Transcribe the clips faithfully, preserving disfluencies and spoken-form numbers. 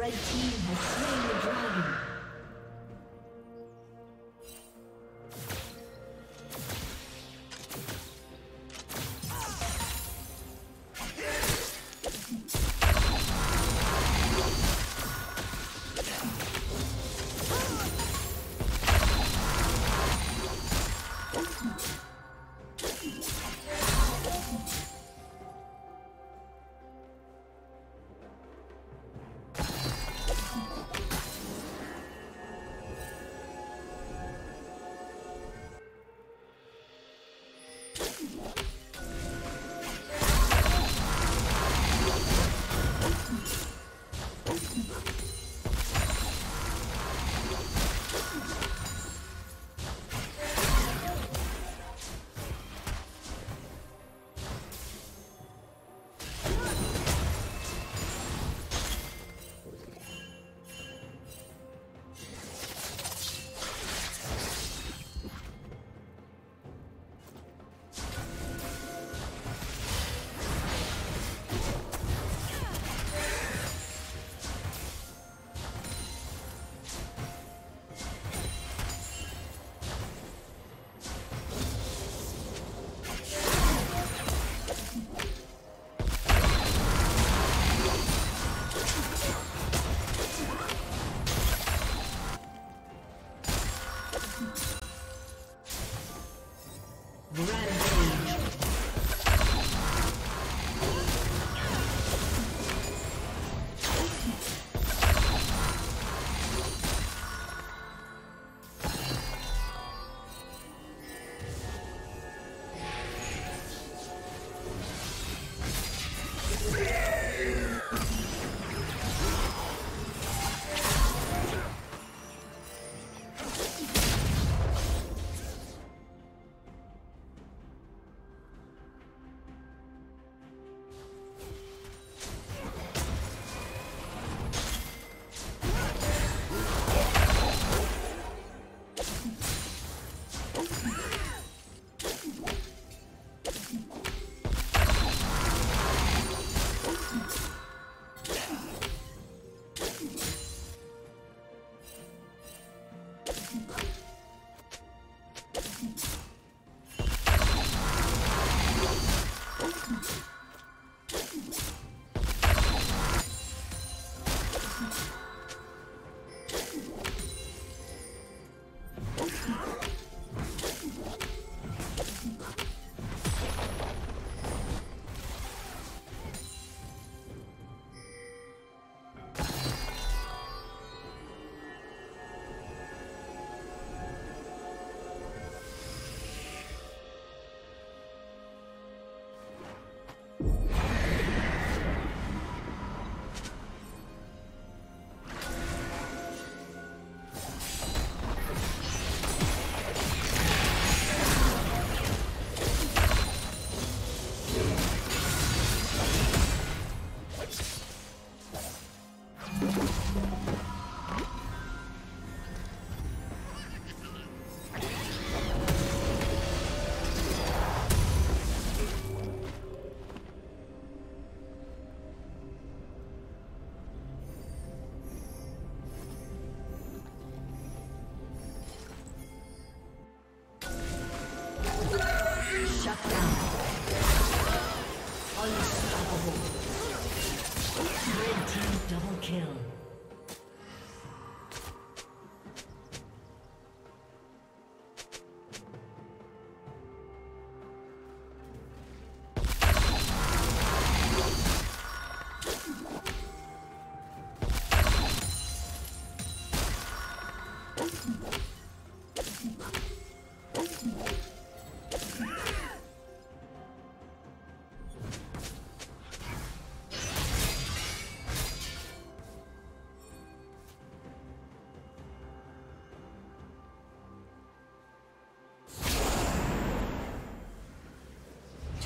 Red team has slain the dragon.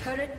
Turret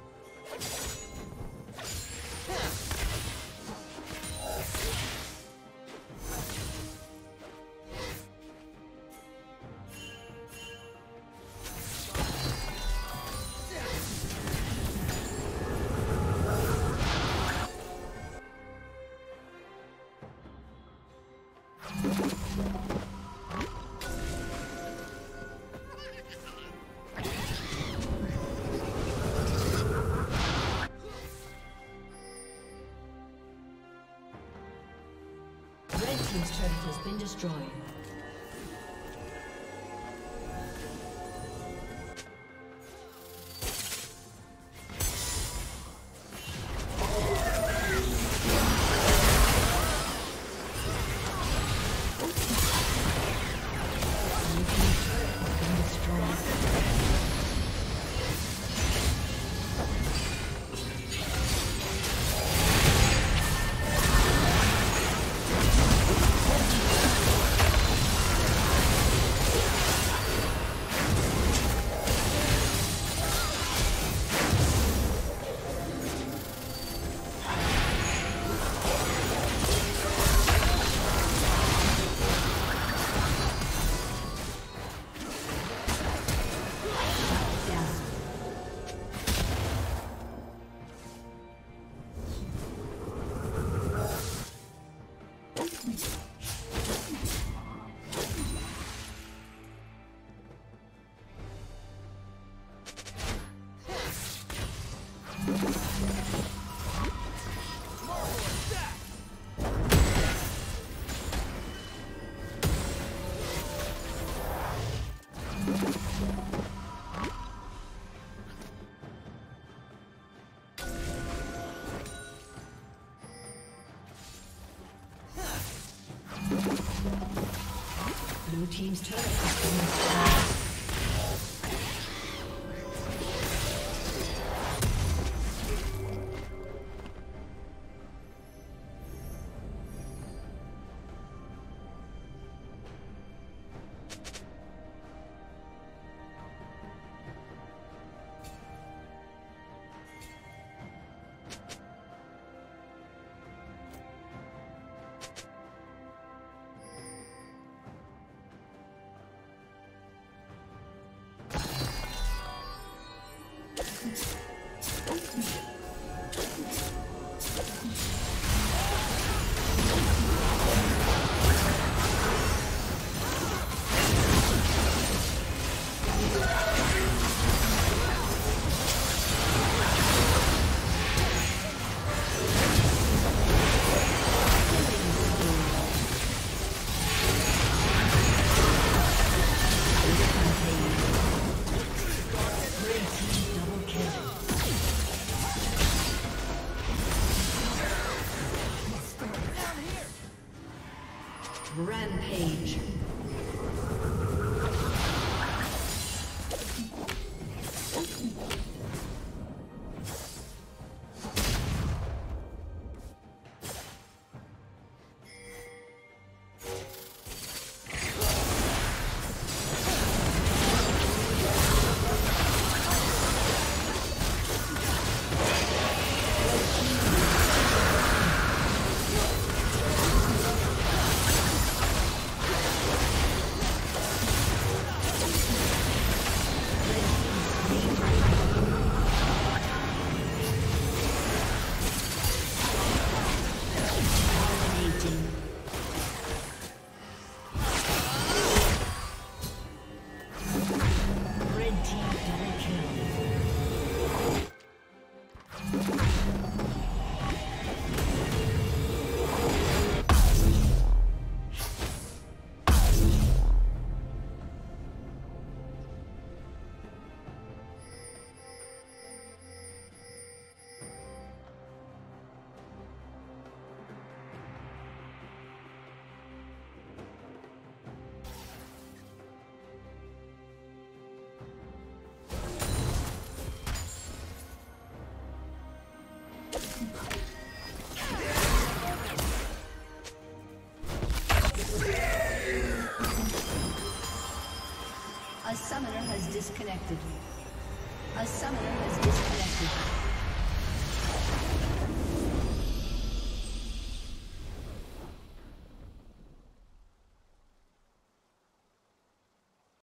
Team's turret has been destroyed. Blue team's turret has been destroyed. change. A summoner has disconnected. A summoner has disconnected.